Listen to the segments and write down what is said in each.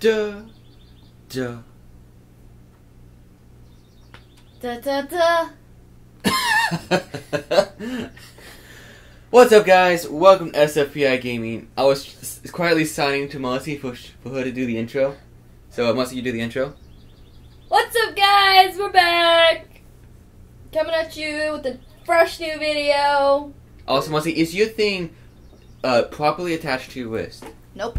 Duh. Duh. Duh, duh, duh. What's up, guys? Welcome to SFBI Gaming. I was quietly signing to Melissa for her to do the intro. So, Melissa, you do the intro. What's up, guys? We're back! Coming at you with a fresh new video. Also, Melissa, is your thing properly attached to your wrist? Nope.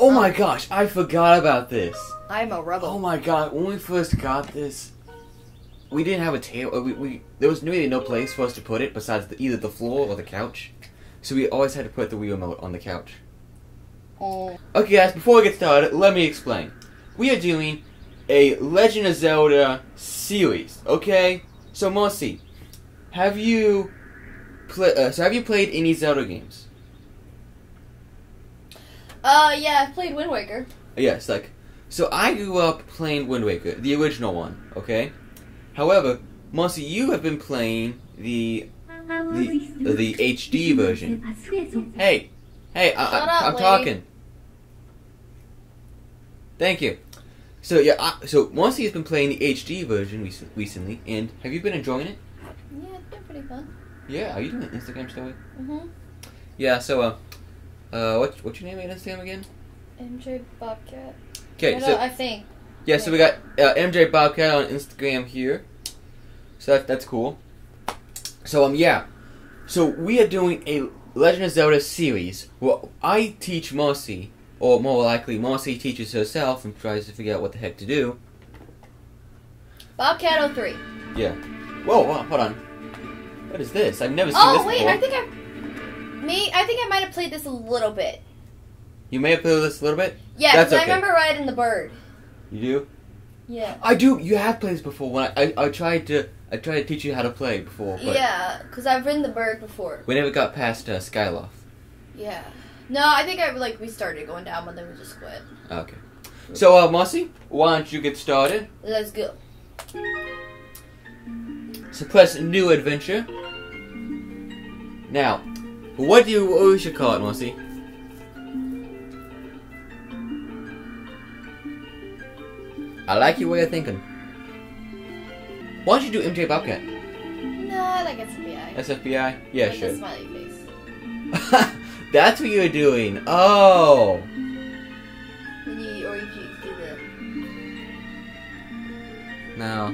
Oh my gosh, I forgot about this. I'm a rebel. Oh my god, when we first got this, we didn't have a table. There was really no place for us to put it besides either the floor or the couch. So we always had to put the Wii Remote on the couch. Oh. Okay, guys, before we get started, let me explain. We are doing a Legend of Zelda series, okay? So, Marcy, have you played any Zelda games? Yeah, I've played Wind Waker. Yes, so I grew up playing Wind Waker, the original one, okay? However, Marcy, you have been playing the HD version. Hey, I'm talking. Thank you. So yeah, so Marcy has been playing the HD version recently, and have you been enjoying it? Yeah, it's been pretty fun. Yeah, are you doing an Instagram story? Mhm. Yeah, so what's your name on Instagram again? MJBobcat. Okay, so I think. Yeah, so we got MJBobcat on Instagram here. So that's cool. So yeah, so we are doing a Legend of Zelda series. Well, I teach Marcy, or more likely, Marcy teaches herself and tries to figure out what the heck to do. Bobcat 03. Yeah. Whoa, wow, hold on. What is this? I've never seen this before. Oh, wait, I think I might have played this a little bit. You may have played this a little bit? Yeah, because I remember riding the bird. You do? Yeah. I do. You have played this before. When I tried to teach you how to play before. Yeah, because I've ridden the bird before. We never got past Skyloft. Yeah. No, I think we started going down, but then we just quit. Okay. So, Marcy, why don't you get started? Let's go. So press new adventure. Now, what do you should call it, Marcy? I like your way of thinking. Why don't you do MJBobcat? No, I like SFBI. SFBI? Yeah, like sure. The smiley face. That's what you're doing. Oh. Or you could do that. No.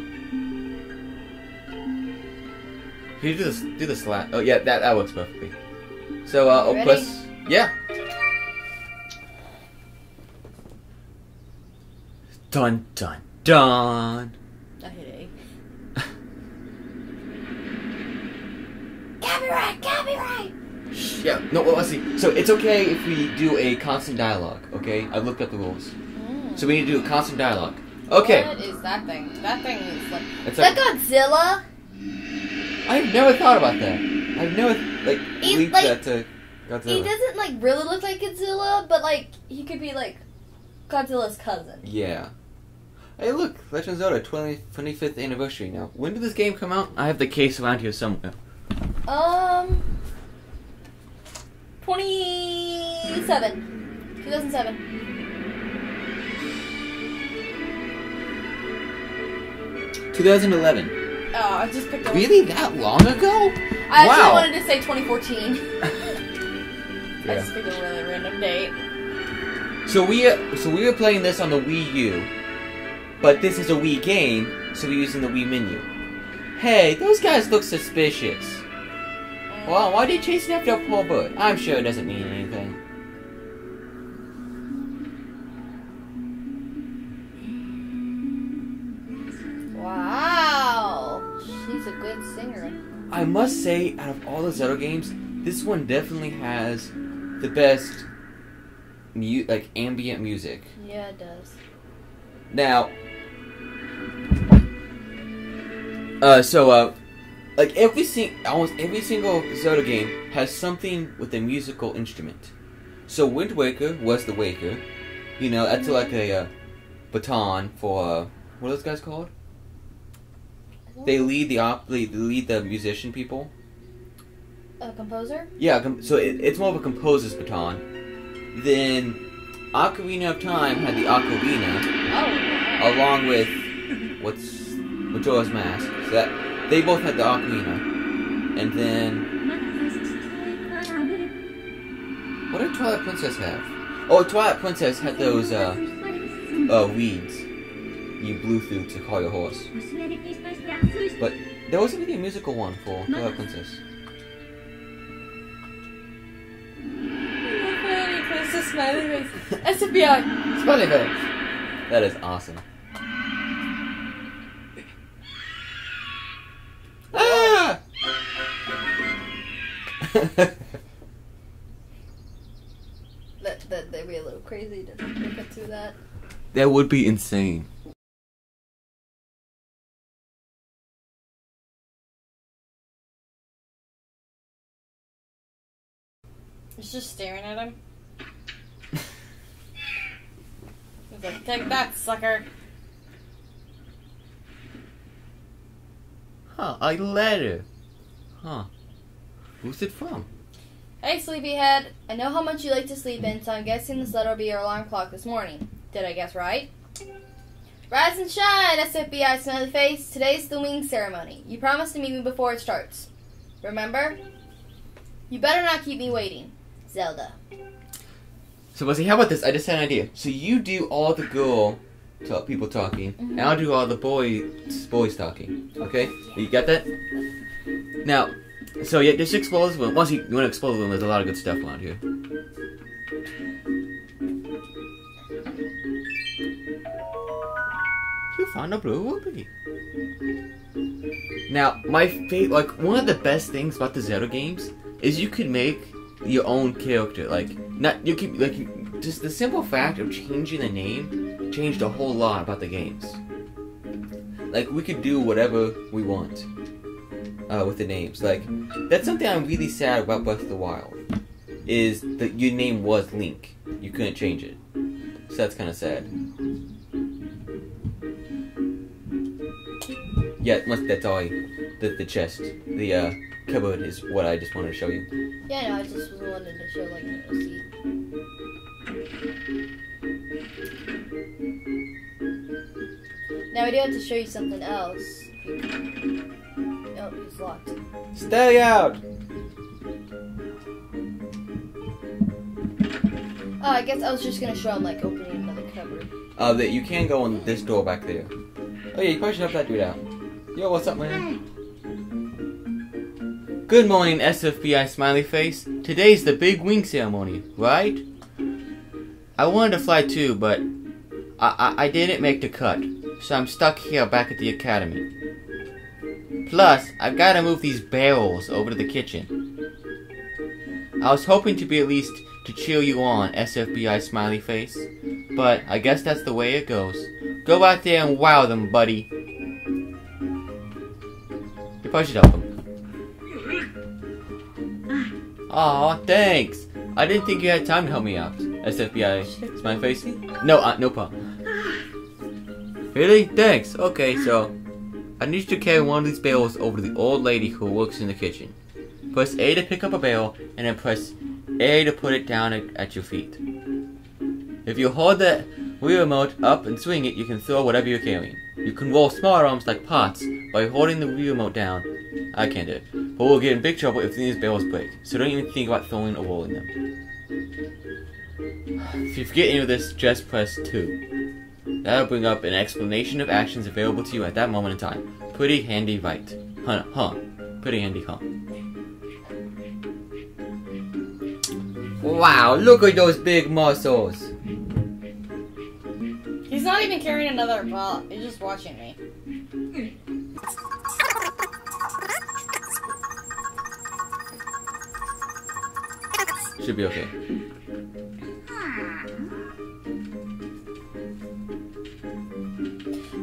Can you do the slap? Oh yeah, that works perfectly. So press. Yeah. Dun dun dun. I hit A. Copyright. Copyright. Yeah, no, well, let's see. So it's okay if we do a constant dialogue, okay? I've looked up the rules. Mm. So we need to do a constant dialogue. Okay. What is that thing? That thing is like... Is that Godzilla? I've never thought about that. I've never, linked that to Godzilla. He doesn't, really look like Godzilla, but, he could be, Godzilla's cousin. Yeah. Hey, look, Legend of Zelda 25th anniversary now. When did this game come out? I have the case around here somewhere. 2011. Oh, I just picked up. Really? That long ago? I actually wanted to say 2014. Yeah. I just picked a really random date. So we were playing this on the Wii U, but this is a Wii game, so we're using the Wii menu. Hey, those guys look suspicious. Wow, why are they chasing after a poor bird? I'm sure it doesn't mean anything. Wow! She's a good singer. I must say, out of all the Zelda games, this one definitely has the best ambient music. Yeah, it does. Now... almost every single Zelda game has something with a musical instrument. So Wind Waker was the Waker. You know, that's like a baton for what are those guys called? They lead the musician people. A composer? Yeah, so it's more of a composer's baton. Then Ocarina of Time had the ocarina, along with Majora's Mask. So that they both had the ocarina, and then what did Twilight Princess have? Oh, Twilight Princess had those weeds you blew through to call your horse. But there wasn't really a musical one for Twilight Princess. Smiley face. SFBI! Smiley face! That is awesome. Ah! That'd be a little crazy to look up to that. That would be insane. It's just staring at him. Take that, sucker! Huh, a letter. Huh. Who's it from? Hey, sleepyhead. I know how much you like to sleep in, so I'm guessing this letter will be your alarm clock this morning. Did I guess right? Rise and shine, SFBI Smiley Face. Today's the wing ceremony. You promised to meet me before it starts. Remember? You better not keep me waiting. Zelda. So, Wesley, how about this? I just had an idea. So, you do all the girl people talking, and I'll do all the boys talking. Okay? You got that? Now, so yeah, just explore this room. Once you want to explore the room, there's a lot of good stuff around here. You found a blue ruby. Now, my favorite, like, one of the best things about the Zelda games is you can make your own character, like, just the simple fact of changing the name changed a whole lot about the games. Like, we could do whatever we want with the names. Like, that's something I'm really sad about Breath of the Wild, is that your name was Link. You couldn't change it. So that's kind of sad. Yeah, that's all the chest, the cupboard is what I just wanted to show you. Yeah, no, I just was wanted to show, like, a seat. Now I do have to show you something else. Oh, it's locked. Stay out! Oh, I guess I was just gonna show him, like, opening another cupboard. That you can go on this door back there. Oh yeah, you probably should help that dude out. Yo, what's up, man? Hi. Good morning, SFBI Smiley Face. Today's the big wing ceremony, right? I wanted to fly too, but I didn't make the cut, so I'm stuck here back at the academy. Plus, I've got to move these barrels over to the kitchen. I was hoping to be at least to cheer you on, SFBI Smiley Face, but I guess that's the way it goes. Go out there and wow them, buddy. You probably should help them. Aw, thanks! I didn't think you had time to help me out, SFBI Smiley Face. No, no problem. Really? Thanks! Okay, so I need you to carry one of these barrels over to the old lady who works in the kitchen. Press A to pick up a barrel, and then press A to put it down at your feet. If you hold the Wii Remote up and swing it, you can throw whatever you're carrying. You can roll small arms like pots by holding the Wii Remote down. I can't do it. But we'll get in big trouble if these barrels break, so don't even think about throwing or rolling them. If you forget any of this, just press 2. That'll bring up an explanation of actions available to you at that moment in time. Pretty handy, right? Huh. Pretty handy, huh? Wow, look at those big muscles! He's not even carrying another ball, he's just watching me. Should be okay.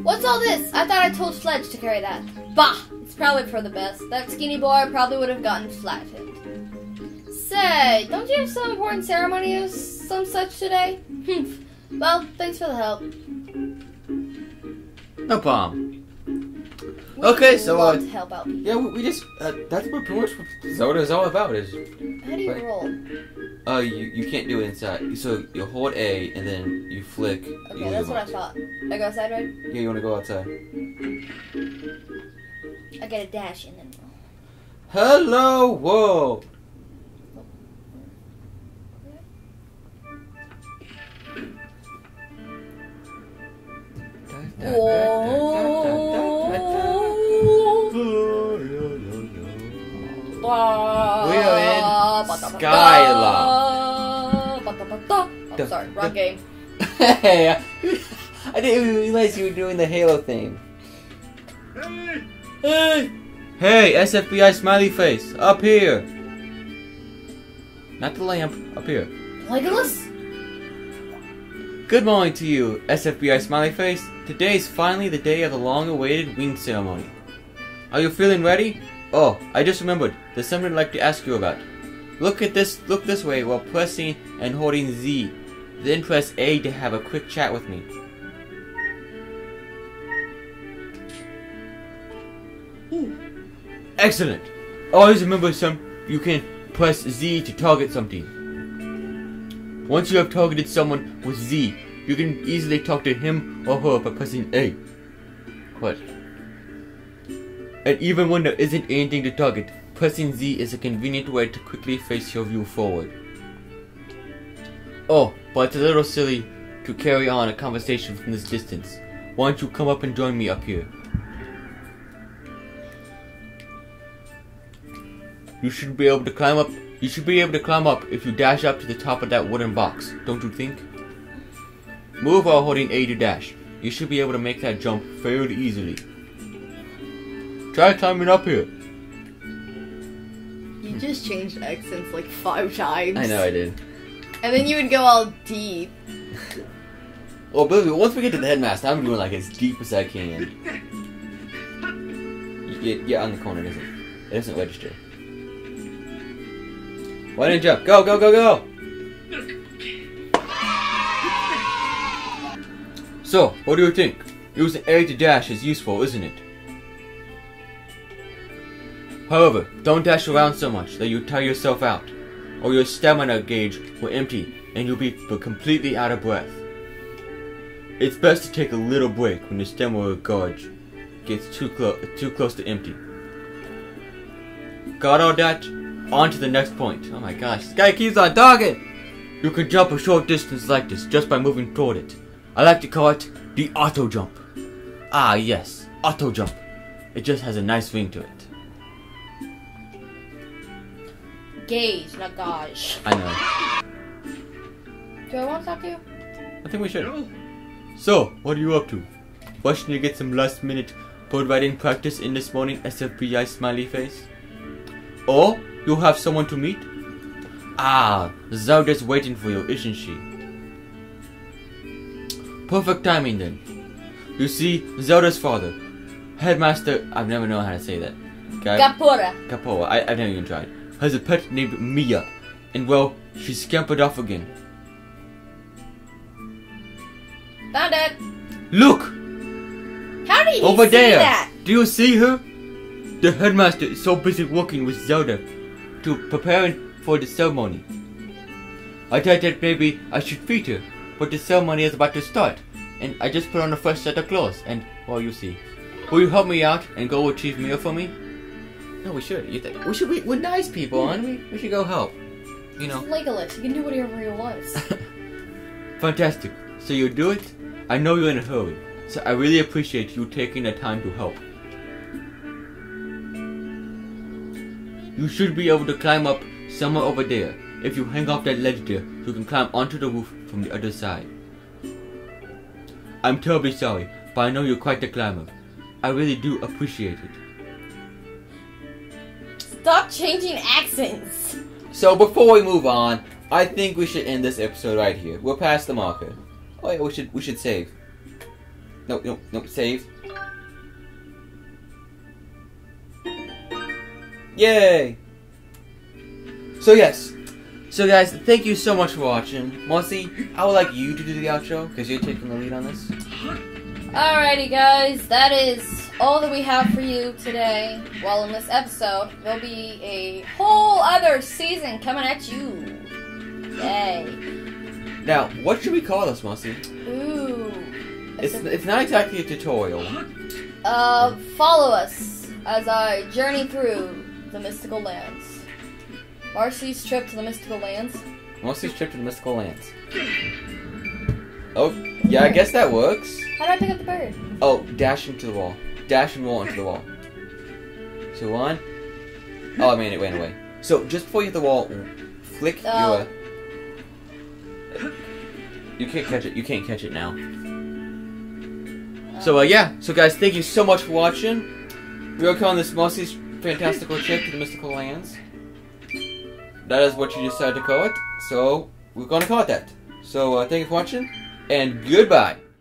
What's all this? I thought I told Sledge to carry that. Bah! It's probably for the best. That skinny boy probably would have gotten flattened. Say, don't you have some important ceremony or some such today? Hmph. Well, thanks for the help. No problem. Okay, so help out. Yeah, we just that's what pretty much Zelda is all about. Is how do you roll? You can't do it inside. So you hold A and then you flick. Okay, you that's what I thought. I go outside, right? Yeah, you want to go outside. I get a dash and then. Hello, whoa. Skyloft. Oh, sorry, wrong game. Hey, I didn't even realize you were doing the Halo theme. Hey! Hey! Hey, SFBI smiley face, up here! Not the lamp, up here. Legolas? Good morning to you, SFBI smiley face. Today is finally the day of the long-awaited wing ceremony. Are you feeling ready? Oh, I just remembered. There's something I'd like to ask you about. Look this way while pressing and holding Z. Then press A to have a quick chat with me. Ooh. Excellent! Always remember you can press Z to target something. Once you have targeted someone with Z, you can easily talk to him or her by pressing A. What? And even when there isn't anything to target, pressing Z is a convenient way to quickly face your view forward. Oh, but it's a little silly to carry on a conversation from this distance. Why don't you come up and join me up here? You should be able to climb up if you dash up to the top of that wooden box, don't you think? Move while holding A to dash. You should be able to make that jump fairly easily. Try climbing up here. You just changed accents like 5 times. I know I did. And then you would go all deep. Well, baby, once we get to the headmaster, I'm going like as deep as I can. Yeah, on the corner, isn't it? It doesn't register. Why didn't you jump? Go, go, go, go! So, what do you think? Using A to dash is useful, isn't it? However, don't dash around so much that you tire yourself out, or your stamina gauge will empty and you'll be completely out of breath. It's best to take a little break when your stamina gauge gets too close to empty. Got all that? On to the next point. Oh my gosh, this guy keeps on talking! You can jump a short distance like this just by moving toward it. I like to call it the auto jump. Ah yes, auto jump. It just has a nice ring to it. Gaze, not gosh. I know. Do I want to talk to you? I think we should. No. So, what are you up to? Wishing to get some last-minute board riding practice in this morning, SFBI smiley face? Or you have someone to meet? Ah, Zelda's waiting for you, isn't she? Perfect timing then. You see, Zelda's father, Headmaster. I've never known how to say that. Kapora. Kapora. I've never even tried. Has a pet named Mia, and well, she scampered off again. Found it! Look! How did you over there! That? Do you see her? The headmaster is so busy working with Zelda to prepare for the ceremony. I thought that maybe I should feed her, but the ceremony is about to start, and I just put on a fresh set of clothes, and well, you see. Will you help me out and go achieve Mia for me? No, we should. We should be with nice people, aren't we? We should go help. You know. It's Legolas. You can do whatever you want. Fantastic. So you do it? I know you're in a hurry, so I really appreciate you taking the time to help. You should be able to climb up somewhere over there. If you hang off that ledge there, you can climb onto the roof from the other side. I'm terribly sorry, but I know you're quite the climber. I really do appreciate it. Stop changing accents! So before we move on, I think we should end this episode right here. We're past the marker. Oh yeah, we should save. No, save. Yay! So yes. So guys, thank you so much for watching. Mossy, I would like you to do the outro, because you're taking the lead on this. Alrighty guys, that is all that we have for you today. Well, in this episode, there'll be a whole other season coming at you. Yay. Now, what should we call this, Mossy? Ooh. It's not exactly a tutorial. Follow us as I journey through the mystical lands. Marcy's trip to the mystical lands. Marcy's trip to the mystical lands. Oh, yeah, I guess that works. How do I pick up the bird? Oh, dash into the wall. Dash and roll into the wall. So one. Oh, I mean, it went away. So, just before you hit the wall, flick your... You can't catch it. You can't catch it now. So, yeah. So, guys, thank you so much for watching. We're calling this Mossy's fantastical trip to the mystical lands. That is what you decided to call it. So, we're going to call it that. So, thank you for watching. And goodbye.